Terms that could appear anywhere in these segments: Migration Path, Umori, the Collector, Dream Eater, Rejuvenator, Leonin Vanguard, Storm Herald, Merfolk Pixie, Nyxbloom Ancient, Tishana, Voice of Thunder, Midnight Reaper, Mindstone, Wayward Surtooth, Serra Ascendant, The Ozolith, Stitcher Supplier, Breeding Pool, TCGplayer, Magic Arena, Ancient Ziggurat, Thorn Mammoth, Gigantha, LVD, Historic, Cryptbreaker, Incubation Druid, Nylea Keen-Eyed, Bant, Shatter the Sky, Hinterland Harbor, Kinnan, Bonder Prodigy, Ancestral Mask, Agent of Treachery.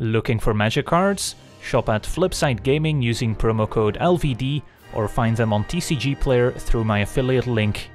Looking for magic cards? Shop at Flipside Gaming using promo code LVD or find them on TCGplayer through my affiliate link.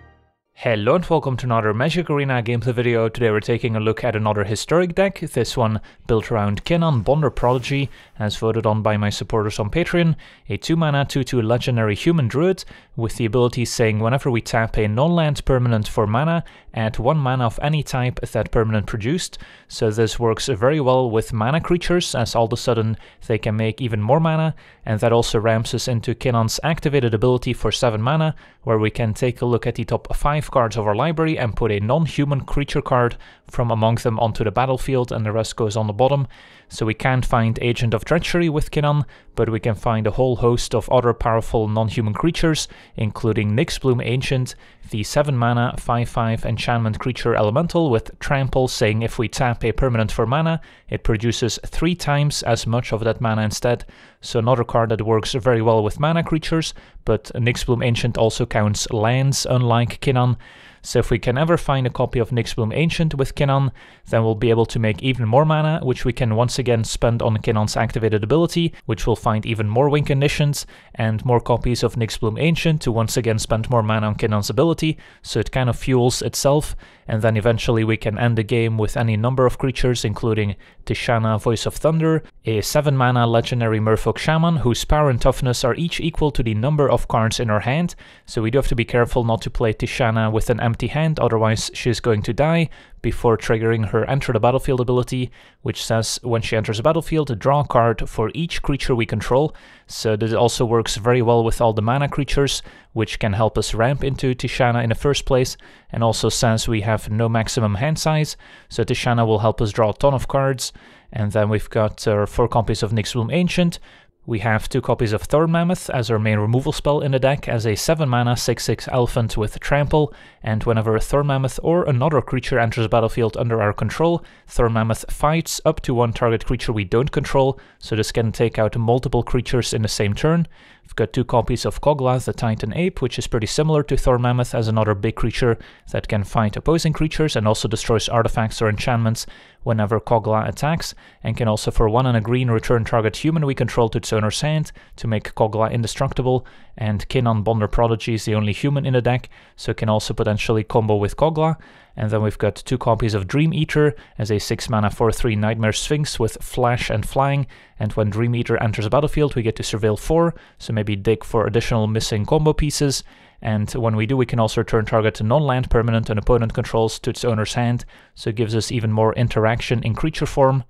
Hello and welcome to another Magic Arena gameplay video. Today we're taking a look at another historic deck, this one built around Kinnan, Bonder Prodigy, as voted on by my supporters on Patreon, a 2-mana 2-2 legendary human druid, with the ability saying whenever we tap a non-land permanent for mana, add 1 mana of any type that permanent produced, so this works very well with mana creatures, as all of a sudden they can make even more mana, and that also ramps us into Kinnan's activated ability for 7 mana, where we can take a look at the top 5 cards of our library and put a non-human creature card from among them onto the battlefield, and the rest goes on the bottom. So we can't find Agent of Treachery with Kinnan, but we can find a whole host of other powerful non-human creatures, including Nyxbloom Ancient, the 7 mana 5/5 enchantment creature elemental with trample saying if we tap a permanent for mana, it produces 3 times as much of that mana instead. So another card that works very well with mana creatures, but Nyxbloom Ancient also counts lands, unlike Kinnan. So if we can ever find a copy of Nyxbloom Ancient with Kinnan, then we'll be able to make even more mana, which we can once again spend on Kinnan's activated ability, which will find even more win conditions, and more copies of Nyxbloom Ancient to once again spend more mana on Kinnan's ability, so it kind of fuels itself, and then eventually we can end the game with any number of creatures, including Tishana, Voice of Thunder, a 7 mana legendary Merfolk Shaman, whose power and toughness are each equal to the number of cards in our hand, so we do have to be careful not to play Tishana with an empty hand, otherwise she's going to die before triggering her Enter the Battlefield ability, which says when she enters the battlefield, draw a card for each creature we control, so this also works very well with all the mana creatures, which can help us ramp into Tishana in the first place, and also says we have no maximum hand size, so Tishana will help us draw a ton of cards, and then we've got 4 copies of Nyxbloom Ancient. We have 2 copies of Thorn Mammoth as our main removal spell in the deck as a 7 mana 6/6 elephant with trample, and whenever a Thorn Mammoth or another creature enters the battlefield under our control, Thorn Mammoth fights up to 1 target creature we don't control, so this can take out multiple creatures in the same turn. We've got 2 copies of Kogla, the Titan Ape, which is pretty similar to Thorn Mammoth as another big creature that can fight opposing creatures and also destroys artifacts or enchantments whenever Kogla attacks, and can also for 1 and a green return target human we control to its owner's hand to make Kogla indestructible, and Kinnan Bonder Prodigy is the only human in the deck, so it can also potentially combo with Kogla. And then we've got 2 copies of Dream Eater as a 6 mana 4/3 Nightmare Sphinx with flash and flying, and when Dream Eater enters the battlefield we get to surveil 4, so maybe dig for additional missing combo pieces, and when we do we can also return target to non-land permanent an opponent controls to its owner's hand, so it gives us even more interaction in creature form.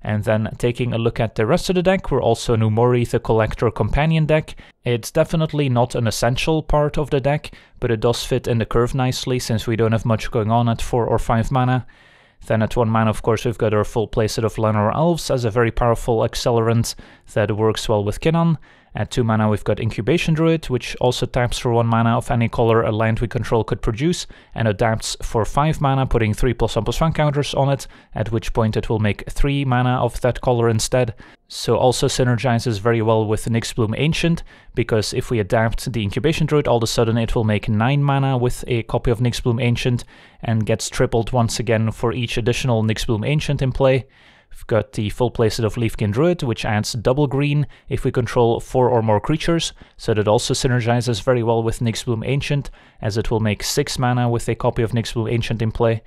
And then taking a look at the rest of the deck, we're also an Umori, the Collector companion deck. It's definitely not an essential part of the deck, but it does fit in the curve nicely since we don't have much going on at 4 or 5 mana. Then at 1 mana, of course, we've got our full playset of Llanowar Elves as a very powerful accelerant that works well with Kinnan. At 2 mana we've got Incubation Druid, which also taps for 1 mana of any color a land we control could produce, and adapts for 5 mana, putting 3 +1/+1 counters on it, at which point it will make 3 mana of that color instead. So also synergizes very well with Nyxbloom Ancient, because if we adapt the Incubation Druid, all of a sudden it will make 9 mana with a copy of Nyxbloom Ancient, and gets tripled once again for each additional Nyxbloom Ancient in play. We've got the full playset of Leafkin Druid, which adds double green if we control 4 or more creatures, so that also synergizes very well with Nyxbloom Ancient, as it will make 6 mana with a copy of Nyxbloom Ancient in play.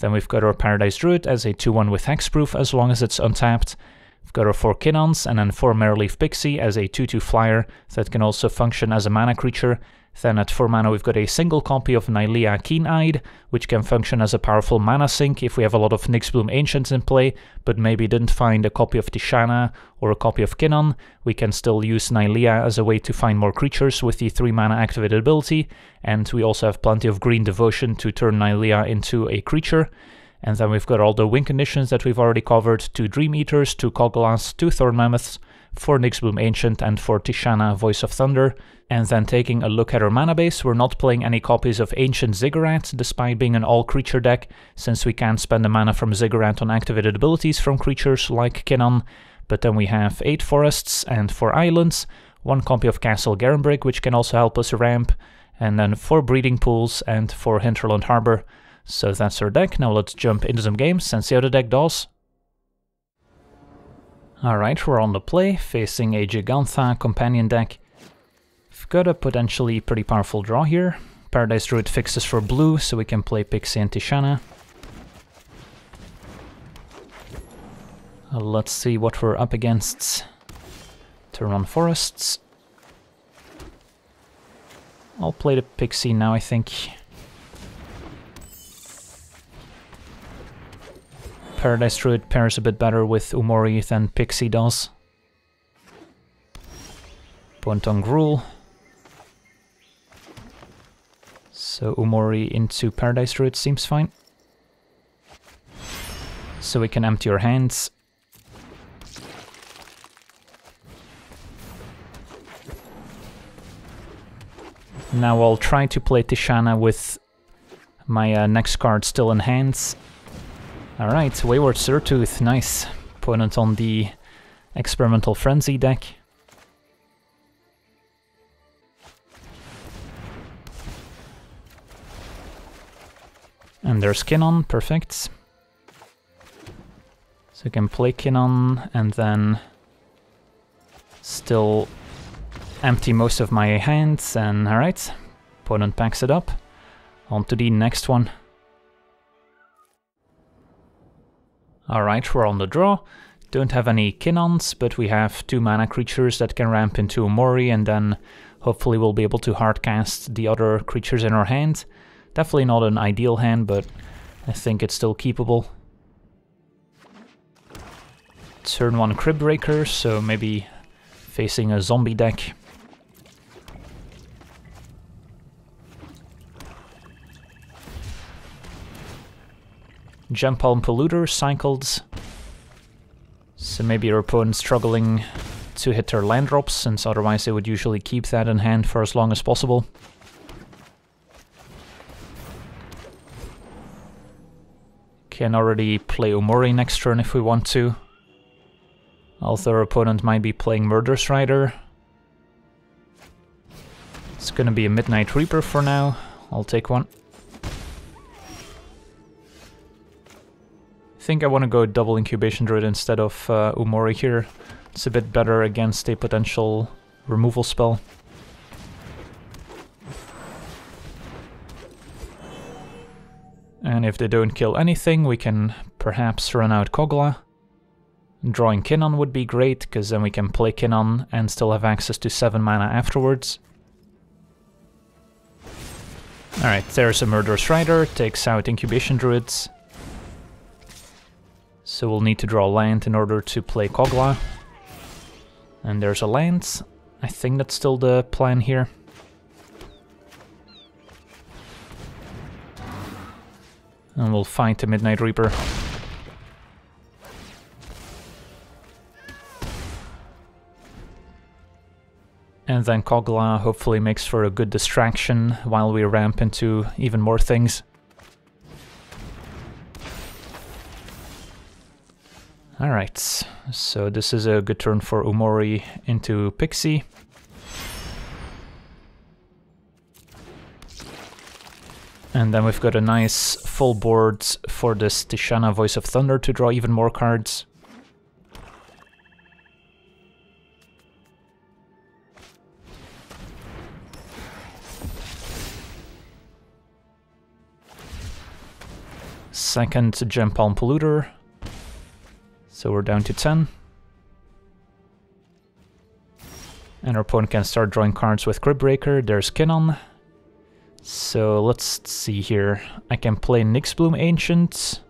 Then we've got our Paradise Druid as a 2/1 with hexproof as long as it's untapped. We've got our 4 Kinnans and then 4 Merfolk Pixie as a 2/2 flyer that can also function as a mana creature. Then at 4 mana we've got a single copy of Nylea Keen-Eyed, which can function as a powerful mana sink if we have a lot of Nyxbloom Ancients in play, but maybe didn't find a copy of Tishana or a copy of Kinnan. We can still use Nylea as a way to find more creatures with the 3 mana activated ability, and we also have plenty of green devotion to turn Nylea into a creature. And then we've got all the win conditions that we've already covered, 2 Dream Eaters, 2 Koglas, 2 Thorn Mammoths, 4 Nyxbloom Ancient, and 4 Tishana, Voice of Thunder. And then taking a look at our mana base, we're not playing any copies of Ancient Ziggurat, despite being an all-creature deck, since we can't spend the mana from Ziggurat on activated abilities from creatures like Kinnan. But then we have 8 forests and 4 islands, 1 copy of Castle Garenbrig, which can also help us ramp, and then 4 Breeding Pools and 4 Hinterland Harbor. So that's our deck. Now let's jump into some games and see how the deck does. Alright, we're on the play, facing a Gigantha companion deck. We've got a potentially pretty powerful draw here. Paradise Druid fixes for blue, so we can play Pixie and Tishana. Let's see what we're up against. Turn on forests. I'll play the Pixie now, I think. Paradise Druid pairs a bit better with Umori than Pixie does. Point on Gruul. So Umori into Paradise Druid seems fine. So we can empty our hands. Now I'll try to play Tishana with my next card still in hands. Alright, Wayward Surtooth, nice. Opponent on the Experimental Frenzy deck. And there's Kinnan, perfect. So we can play Kinnan and then still empty most of my hands, and alright. Opponent packs it up. On to the next one. Alright, we're on the draw. Don't have any Kinnans, but we have two mana creatures that can ramp into Umori, and then hopefully we'll be able to hardcast the other creatures in our hand. Definitely not an ideal hand, but I think it's still keepable. Turn 1 Cryptbreaker, so maybe facing a zombie deck. Gempalm Polluter cycled, so maybe your opponent's struggling to hit their land drops, since otherwise they would usually keep that in hand for as long as possible. Can already play Umori next turn if we want to, although our opponent might be playing Murderous Rider. It's gonna be a Midnight Reaper for now, I'll take one. I think I want to go double Incubation Druid instead of Umori here. It's a bit better against a potential removal spell. And if they don't kill anything, we can perhaps run out Kogla. Drawing Kinnan would be great, because then we can play Kinnan and still have access to 7 mana afterwards. Alright, there's a Murderous Rider, takes out Incubation Druids. So we'll need to draw land in order to play Kogla. And there's a land. I think that's still the plan here. And we'll fight the Midnight Reaper. And then Kogla hopefully makes for a good distraction while we ramp into even more things. Alright, so this is a good turn for Umori into Pixie. And then we've got a nice full board for this Tishana Voice of Thunder to draw even more cards. Second Gempalm Polluter. So we're down to 10. And our opponent can start drawing cards with Cryptbreaker. There's Kinnan. So let's see here. I can play Nyxbloom Ancient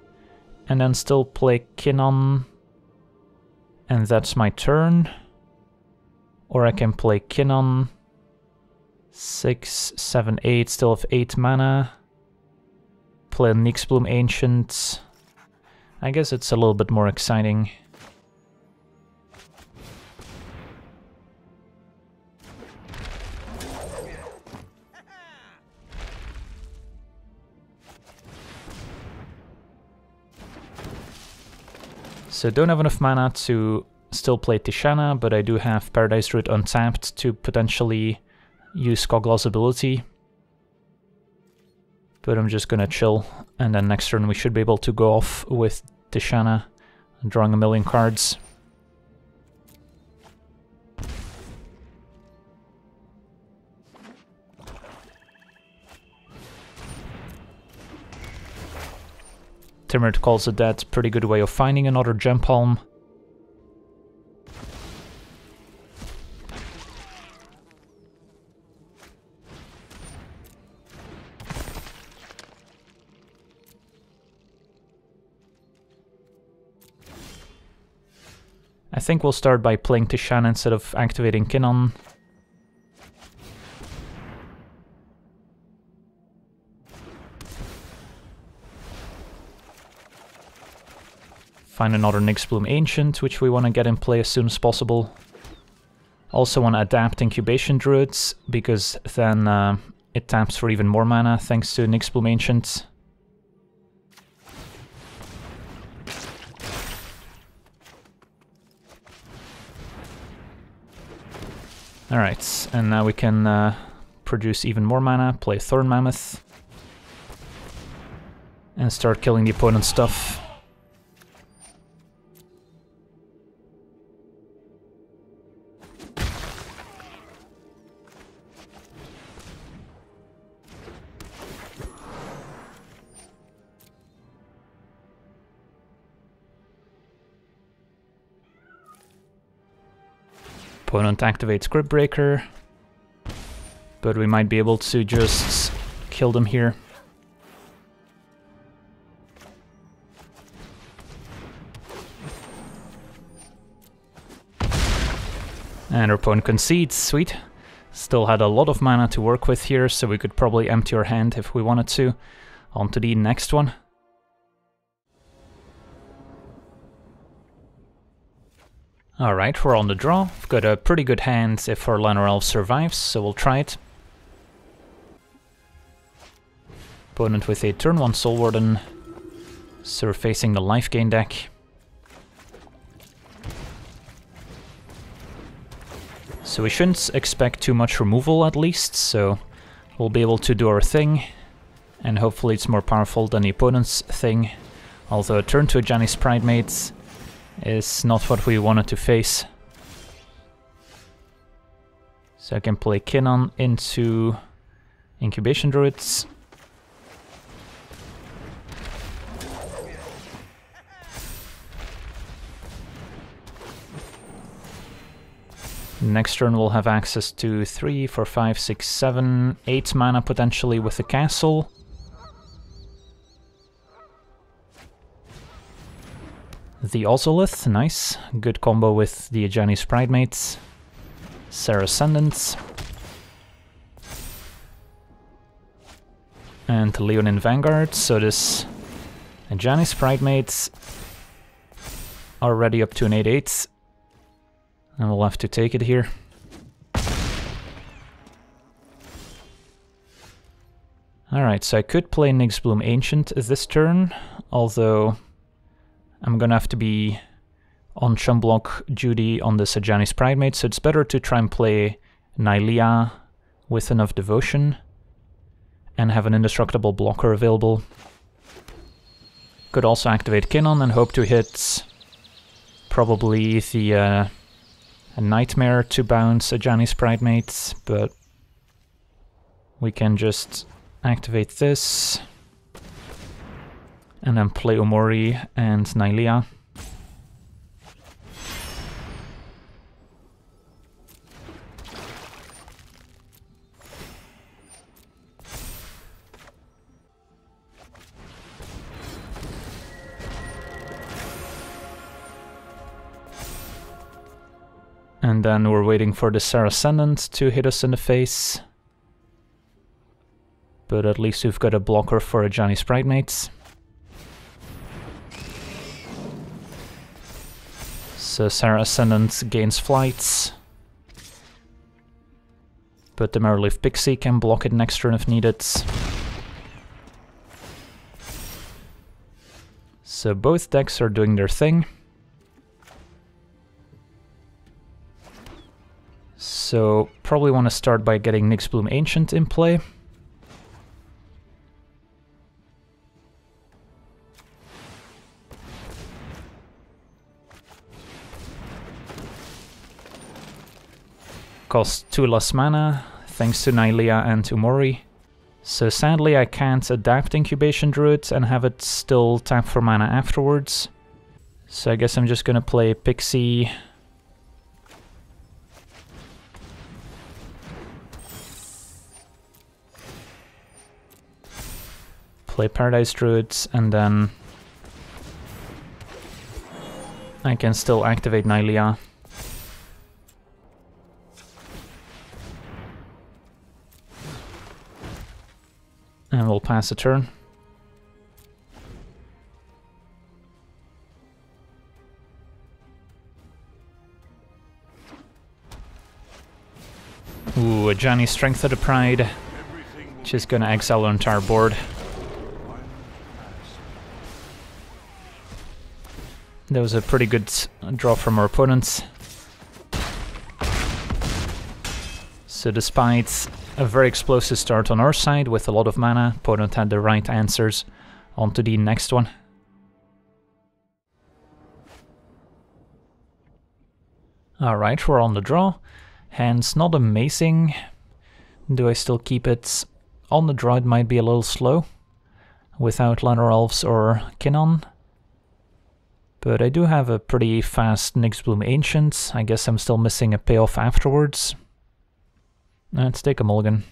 and then still play Kinnan. And that's my turn. Or I can play Kinnan. 6, 7, 8, still have 8 mana. Play Nyxbloom Ancient. I guess it's a little bit more exciting. So don't have enough mana to still play Tishana, but I do have Paradise Druid untapped to potentially use Kogla's ability. But I'm just gonna chill, and then next turn we should be able to go off with Tishana, drawing a million cards. Timmered calls it that. Pretty good way of finding another Gempalm. I think we'll start by playing Tishana instead of activating Kinnan. Find another Nyxbloom Ancient, which we want to get in play as soon as possible. Also want to adapt Incubation Druids, because then it taps for even more mana thanks to Nyxbloom Ancient. Alright, and now we can produce even more mana, play Thorn Mammoth, and start killing the opponent's stuff. Opponent activates Cryptbreaker, but we might be able to just kill them here. And our opponent concedes, sweet. Still had a lot of mana to work with here, so we could probably empty our hand if we wanted to. On to the next one. Alright, we're on the draw. We've got a pretty good hand if our Llanowar Elves survives, so we'll try it. Opponent with a turn 1 Soul Warden, surfacing the life gain deck. So we shouldn't expect too much removal at least, so we'll be able to do our thing. And hopefully it's more powerful than the opponent's thing. Although a turn to Ajani's Pridemate is not what we wanted to face. So I can play Kinnan into Incubation Druids. Next turn we'll have access to 3, 4, 5, 6, 7, 8 mana potentially with the castle. The Ozolith, nice. Good combo with the Ajani's Pridemate. Serra Ascendant. And Leonin Vanguard, so this Ajani's Pridemate already up to an 8-8. And we'll have to take it here. Alright, so I could play Nyxbloom Ancient this turn, although I'm gonna have to be on chum block duty on this Ajani's Pridemate, so it's better to try and play Nylea with enough devotion and have an indestructible blocker available. Could also activate Kinnan and hope to hit probably the Nightmare to bounce Ajani's Pridemate, but we can just activate this. And then play Umori and Nylea. And then we're waiting for the Serra Ascendant to hit us in the face. But at least we've got a blocker for Ajani's Pridemate. So Serra Ascendant gains flights, but the Merfolk Pixie can block it next turn if needed. So both decks are doing their thing. So probably want to start by getting Nyxbloom Ancient in play. Cost 2 less mana, thanks to Nylea and Umori. So sadly I can't adapt Incubation Druid and have it still tap for mana afterwards. So I guess I'm just gonna play Pixie. Play Paradise Druid, and then I can still activate Nylea. And we'll pass a turn. Ooh, Ajani's Strength of the Pride. She's gonna exile our entire board. That was a pretty good draw from our opponents. So despite a very explosive start on our side with a lot of mana, opponent had the right answers. On to the next one. Alright, we're on the draw. Hands not amazing. Do I still keep it? On the draw it might be a little slow without Llanowar Elves or Kinnan. But I do have a pretty fast Nyxbloom Ancient. I guess I'm still missing a payoff afterwards. Let's take a mulligan.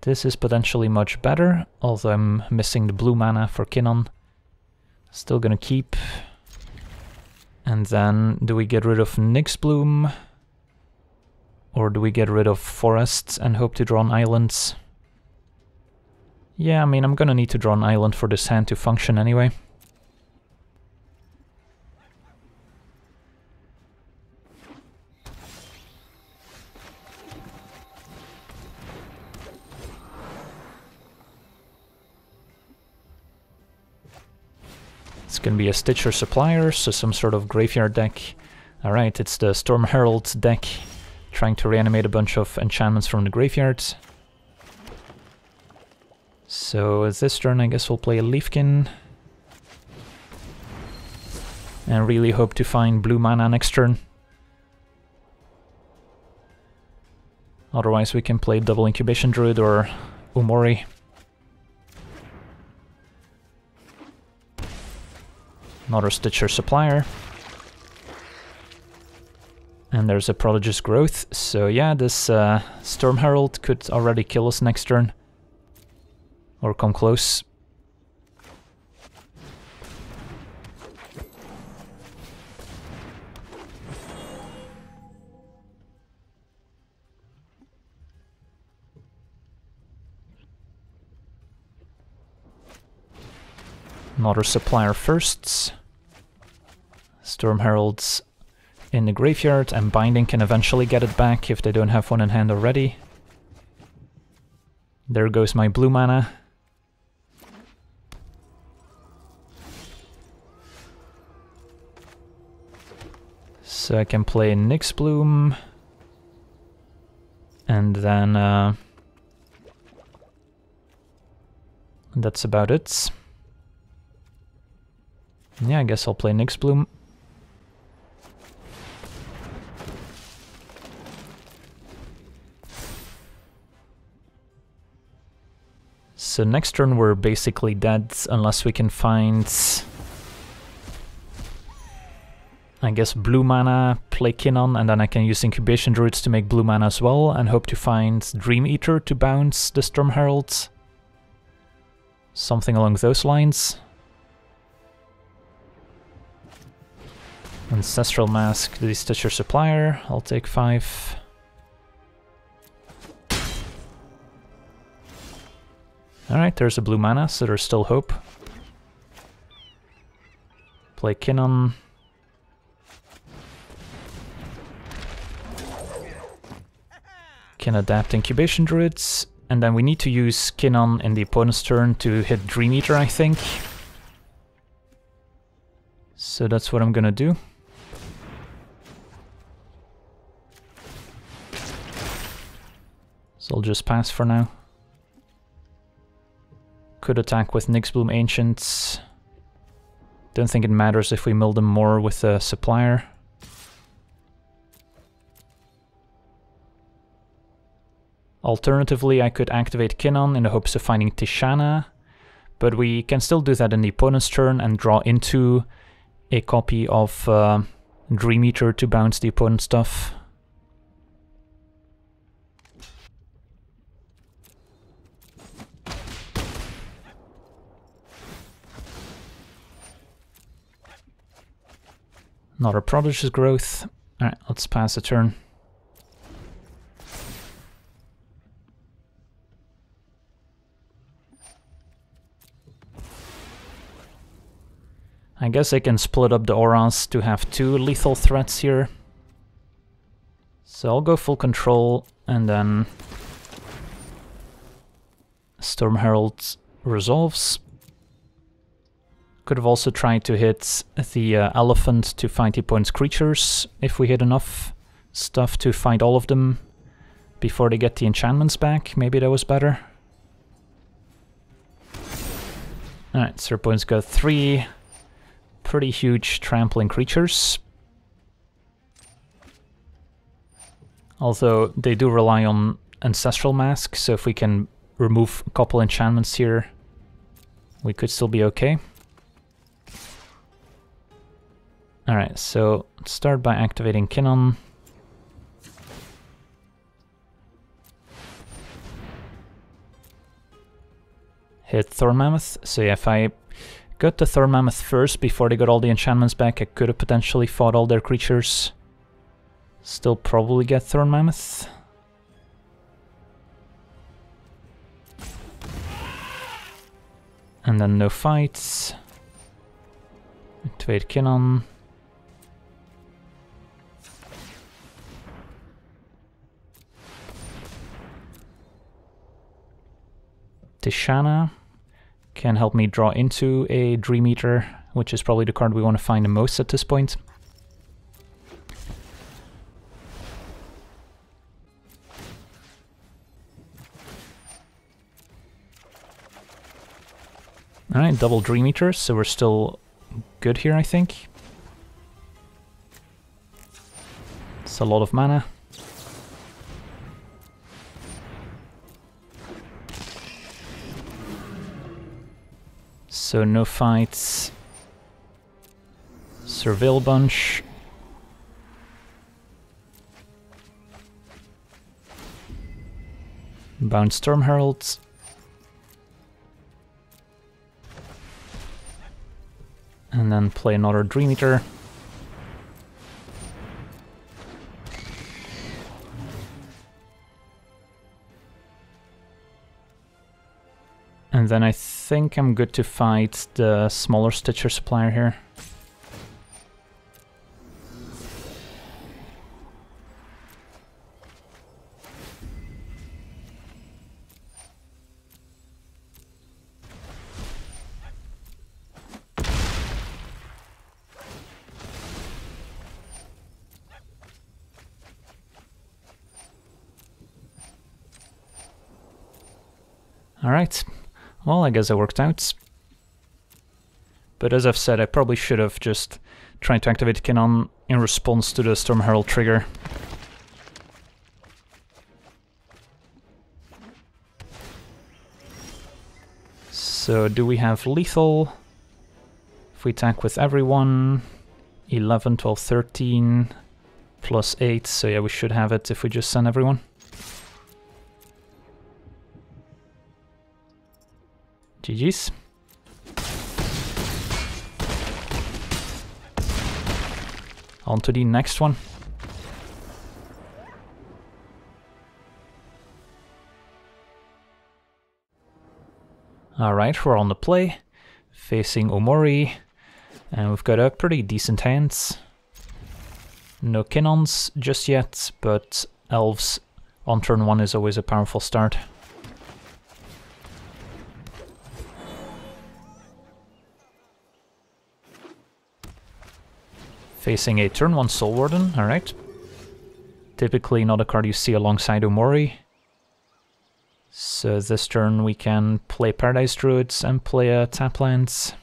This is potentially much better, although I'm missing the blue mana for Kinnan. Still gonna keep. And then, do we get rid of Nyxbloom? Or do we get rid of forests and hope to draw on islands? Yeah, I mean, I'm gonna need to draw an island for this hand to function anyway. It's gonna be a Stitcher Supplier, so some sort of graveyard deck. Alright, it's the Storm Herald deck, trying to reanimate a bunch of enchantments from the graveyards. So it's this turn, I guess we'll play a Leafkin. And really hope to find blue mana next turn. Otherwise we can play double Incubation Druid or Umori. Another Stitcher Supplier. And there's a Prodigious Growth, so yeah, this Storm Herald could already kill us next turn. Or come close. Another Supplier firsts. Storm Heralds in the graveyard, and Binding can eventually get it back if they don't have one in hand already. There goes my blue mana. So I can play Nyxbloom. And then that's about it. Yeah, I guess I'll play Nyxbloom. So next turn we're basically dead unless we can find, I guess, blue mana, play Kinnan, and then I can use Incubation Druids to make blue mana as well, and hope to find Dream Eater to bounce the Storm Herald. Something along those lines. Ancestral Mask, the Stitcher Supplier, I'll take 5. Alright, there's a blue mana, so there's still hope. Play Kinnan. Can adapt Incubation Druids, and then we need to use Kinnan in the opponent's turn to hit Dream Eater, I think. So that's what I'm gonna do. So I'll just pass for now. Could attack with Nyxbloom Ancients. Don't think it matters if we mill them more with a Supplier. Alternatively, I could activate Kinnan in the hopes of finding Tishana, but we can still do that in the opponent's turn and draw into a copy of Dream Eater to bounce the opponent's stuff. Another Prodigious Growth. Alright, let's pass the turn. I guess I can split up the auras to have two lethal threats here. So I'll go full control and then Storm Herald resolves. Could have also tried to hit the elephant to fight the opponent's creatures if we hit enough stuff to fight all of them before they get the enchantments back. Maybe that was better. Alright, so our opponent's got three pretty huge trampling creatures. Although they do rely on Ancestral Mask, so if we can remove a couple enchantments here, we could still be okay. Alright, so let's start by activating Kinnan. Hit Thorn Mammoth. So yeah, if I got the Thorn Mammoth first before they got all the enchantments back, I could have potentially fought all their creatures. Still probably get Thorn Mammoth. And then no fights. Activate Kinnan. Tishana can help me draw into a Dream Eater, which is probably the card we want to find the most at this point. Alright, double Dream Eater, so we're still good here, I think. It's a lot of mana. So no fights, surveil bunch. Bound Storm Herald. And then play another Dream Eater. And then I think I'm good to fight the smaller Stitcher Supplier here. Alright. Well, I guess that worked out. But as I've said, I probably should have just tried to activate Kinnan in response to the Storm Herald trigger. So do we have lethal? If we attack with everyone, 11, 12, 13, plus 8, so yeah, we should have it if we just send everyone. GG's. On to the next one. Alright, we're on the play, facing Umori, and we've got a pretty decent hand. No Kinnans just yet, but Elves on turn 1 is always a powerful start. Facing a turn 1 Soul Warden, alright. Typically not a card you see alongside Umori. So this turn we can play Paradise Druids and play a tap lands.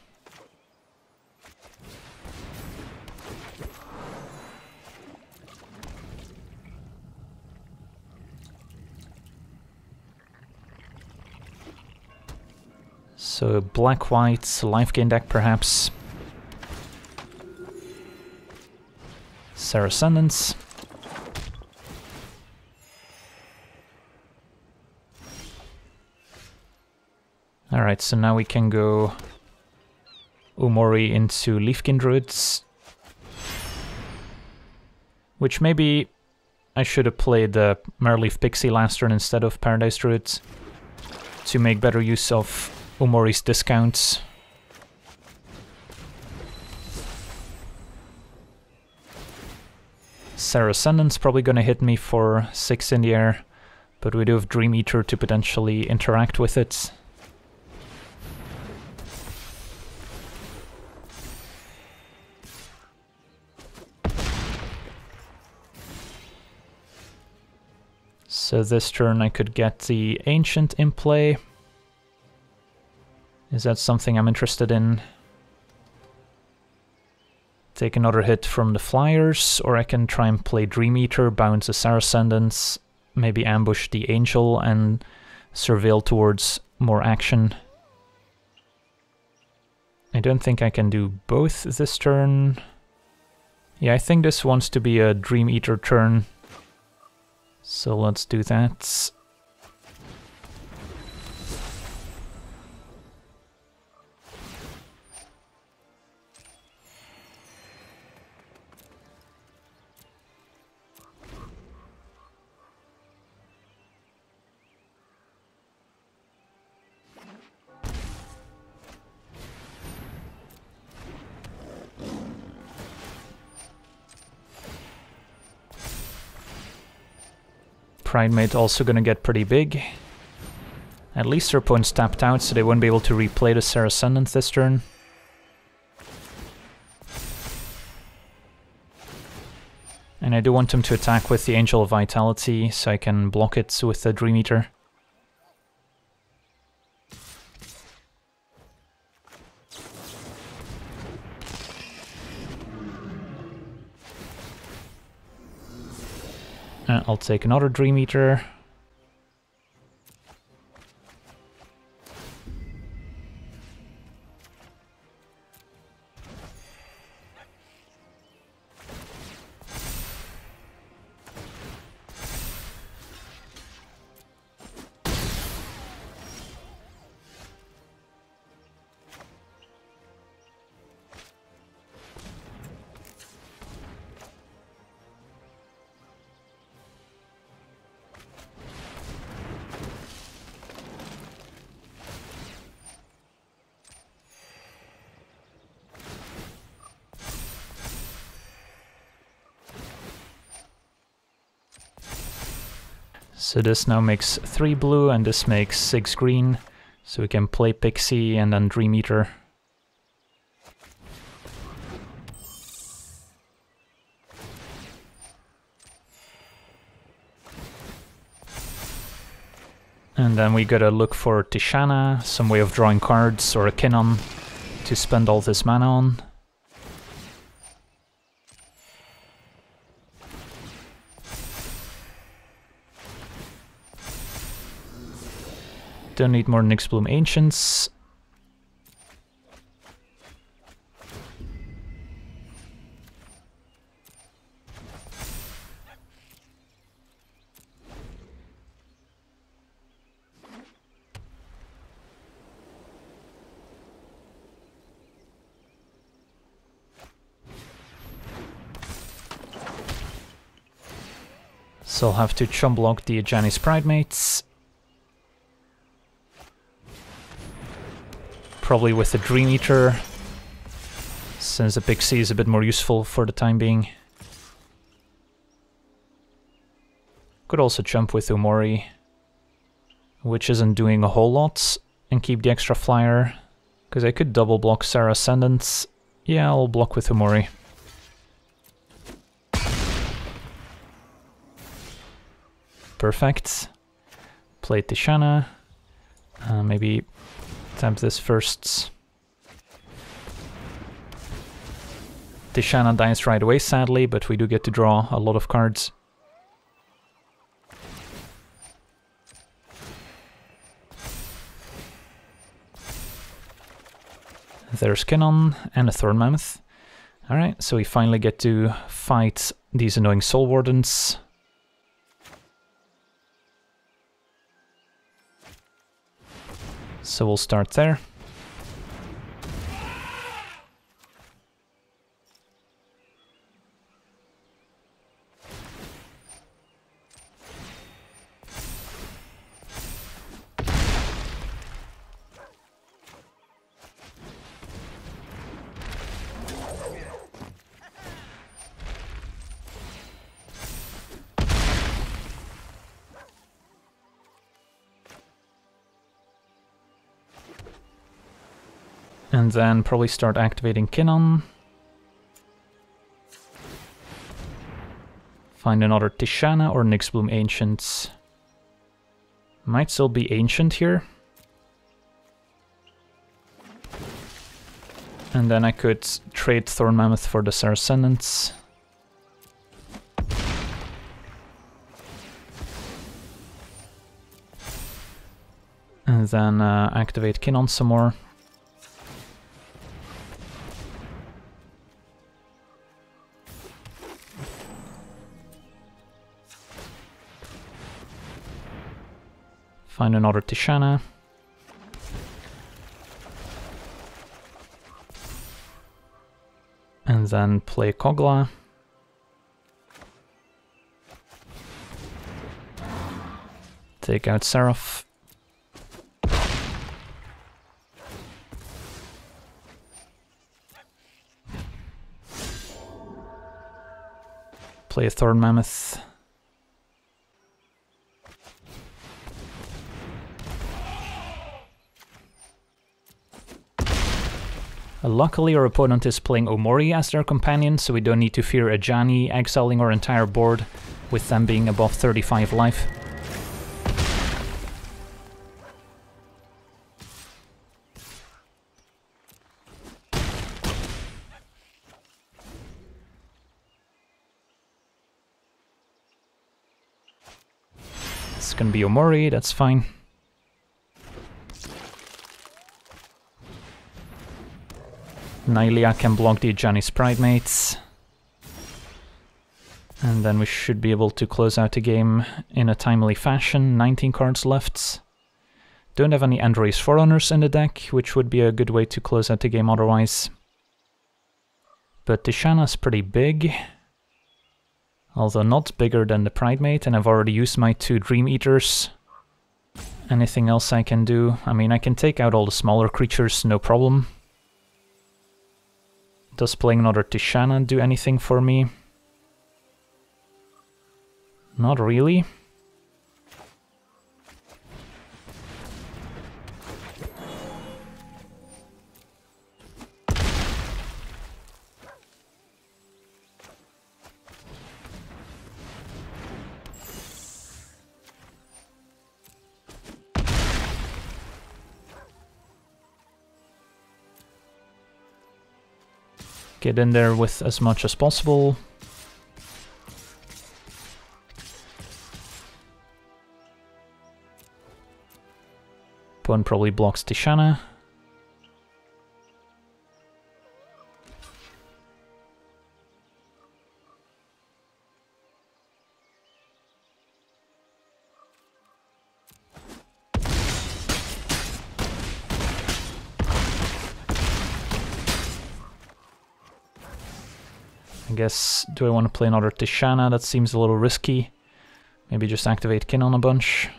So black-white life gain deck perhaps. Serra Ascendant. Alright, so now we can go Umori into Leafkin Druids. Which maybe I should have played the Merfolk Pixie last turn instead of Paradise Druid to make better use of Umori's discounts. Serra Ascendant's probably gonna hit me for 6 in the air, but we do have Dream Eater to potentially interact with it. So this turn I could get the Ancient in play. Is that something I'm interested in? Take another hit from the Flyers, or I can try and play Dream Eater, bounce a Serra Ascendant, maybe ambush the Angel and surveil towards more action. I don't think I can do both this turn. Yeah, I think this wants to be a Dream Eater turn. So let's do that. Pridemate also gonna get pretty big. At least their opponent's tapped out, so they won't be able to replay the Serra Ascendant this turn. And I do want them to attack with the Angel of Vitality, so I can block it with the Dream Eater. I'll take another Dream Eater. So this now makes 3 blue and this makes 6 green, so we can play Pixie and then Dream Eater. And then we gotta look for Tishana, some way of drawing cards, or a Kinnan to spend all this mana on. Don't need more Nyxbloom Ancients. So I'll have to chump block the Ajani's Pridemate. Probably with the Dream Eater, since the Pixie is a bit more useful for the time being. Could also jump with Umori, which isn't doing a whole lot, and keep the extra Flyer, because I could double block Serra Ascendant. Yeah, I'll block with Umori. Perfect. Play Tishana, maybe attempt this first. Tishana dies right away, sadly, but we do get to draw a lot of cards. There's Kinnan and a Thorn Mammoth. Alright, so we finally get to fight these annoying Soul Wardens. So we'll start there. And then probably start activating Kinnan. Find another Tishana or Nyxbloom Ancient. Might still be Ancient here. And then I could trade Thorn Mammoth for the Serra Ascendant. And then activate Kinnan some more. Find another Tishana. And then play Kogla. Take out Seraph. Play Thorn Mammoth. Luckily, our opponent is playing Umori as their companion, so we don't need to fear Ajani exiling our entire board with them being above 35 life. It's gonna be Umori, that's fine. Nylea can block the Ajani's Pridemate. And then we should be able to close out the game in a timely fashion. 19 cards left. Don't have any Android's Forerunners in the deck, which would be a good way to close out the game otherwise. But Tishana's pretty big. Although not bigger than the Pridemate, and I've already used my two Dream Eaters. Anything else I can do? I mean, I can take out all the smaller creatures, no problem. Does playing another Tishana do anything for me? Not really. Get in there with as much as possible. Opponent probably blocks Tishana. Guess, do I want to play another Tishana? That seems a little risky. Maybe just activate Kinnan a bunch.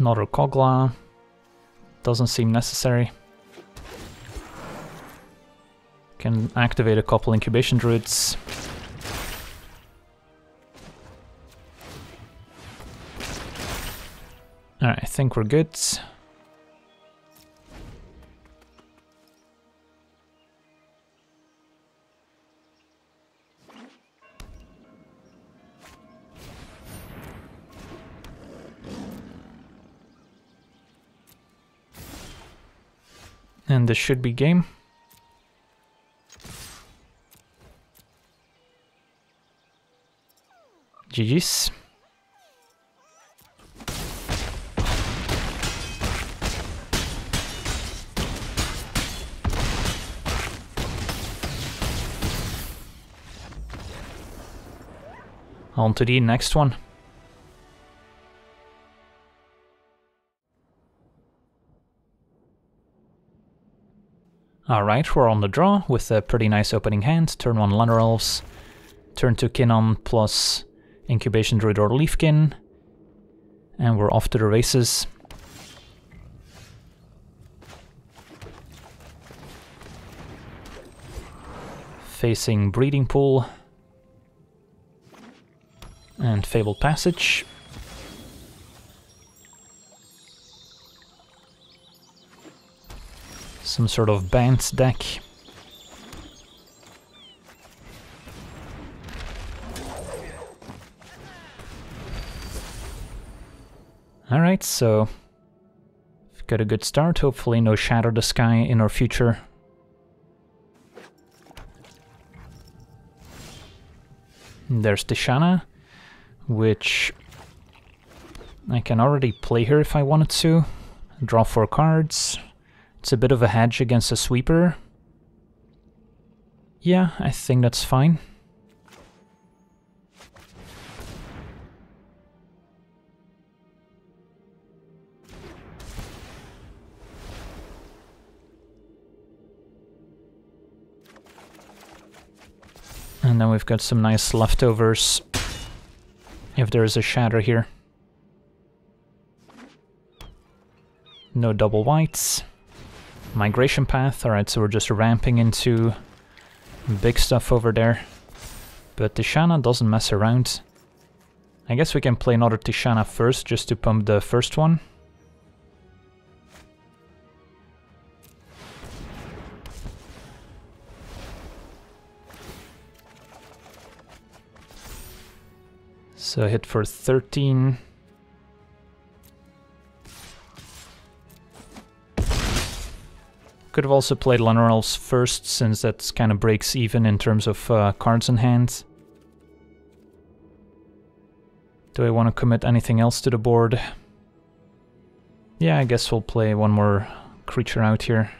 Another Kogla, doesn't seem necessary. Can activate a couple Incubation Druids. Alright, I think we're good. And this should be game. GG's. On to the next one. Alright, we're on the draw with a pretty nice opening hand. Turn 1 Llanowar Elves, turn 2 Kinnan plus Incubation Druid or Leafkin, and we're off to the races. Facing Breeding Pool and Fabled Passage. Some sort of Bant deck. Alright, so we've got a good start, hopefully no Shatter the Sky in our future. And there's Tishana, which I can already play here if I wanted to. Draw 4 cards. It's a bit of a hedge against a sweeper. Yeah, I think that's fine. And then we've got some nice leftovers if there is a shatter here. No double whites. Migration path, alright, so we're just ramping into big stuff over there. But Tishana doesn't mess around. I guess we can play another Tishana first, just to pump the first one. So hit for 13. Could have also played Llanowar Elves first, since that kind of breaks even in terms of cards in hand. Do I want to commit anything else to the board? Yeah, I guess we'll play one more creature out here.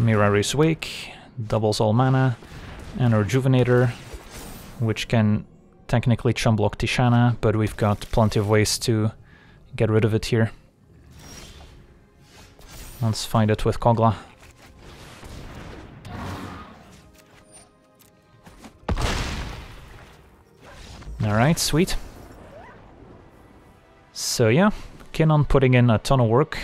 Mirari's Wake, doubles all mana, and our Rejuvenator, which can technically chump block Tishana, but we've got plenty of ways to get rid of it here. Let's find it with Kogla. Alright, sweet. So yeah, Kinnan putting in a ton of work.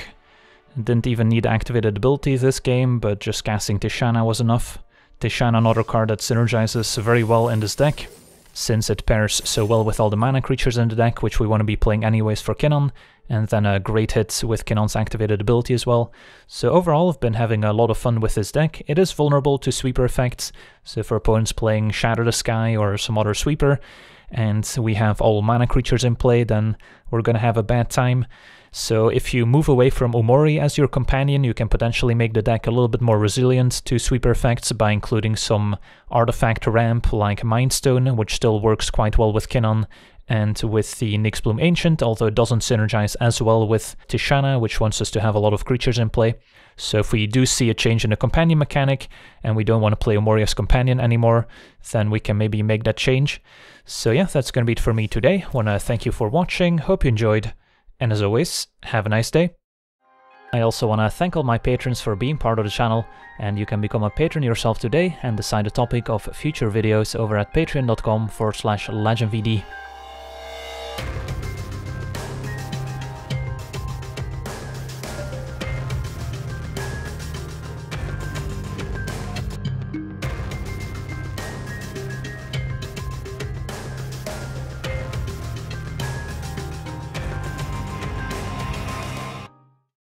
Didn't even need activated ability this game, but just casting Tishana was enough. Tishana, another card that synergizes very well in this deck, since it pairs so well with all the mana creatures in the deck, which we want to be playing anyways for Kinnan, and then a great hit with Kinnan's activated ability as well. So overall, I've been having a lot of fun with this deck. It is vulnerable to sweeper effects, so for opponents playing Shatter the Sky or some other sweeper, and we have all mana creatures in play, then we're gonna have a bad time. So if you move away from Umori as your companion, you can potentially make the deck a little bit more resilient to sweeper effects by including some artifact ramp like Mindstone, which still works quite well with Kinnan and with the Nyxbloom Ancient, although it doesn't synergize as well with Tishana, which wants us to have a lot of creatures in play. So if we do see a change in the companion mechanic, and we don't want to play Umori as companion anymore, then we can maybe make that change. So yeah, that's gonna be it for me today. Wanna thank you for watching, hope you enjoyed. And as always, have a nice day. I also want to thank all my patrons for being part of the channel, and you can become a patron yourself today and decide the topic of future videos over at patreon.com/legendvd.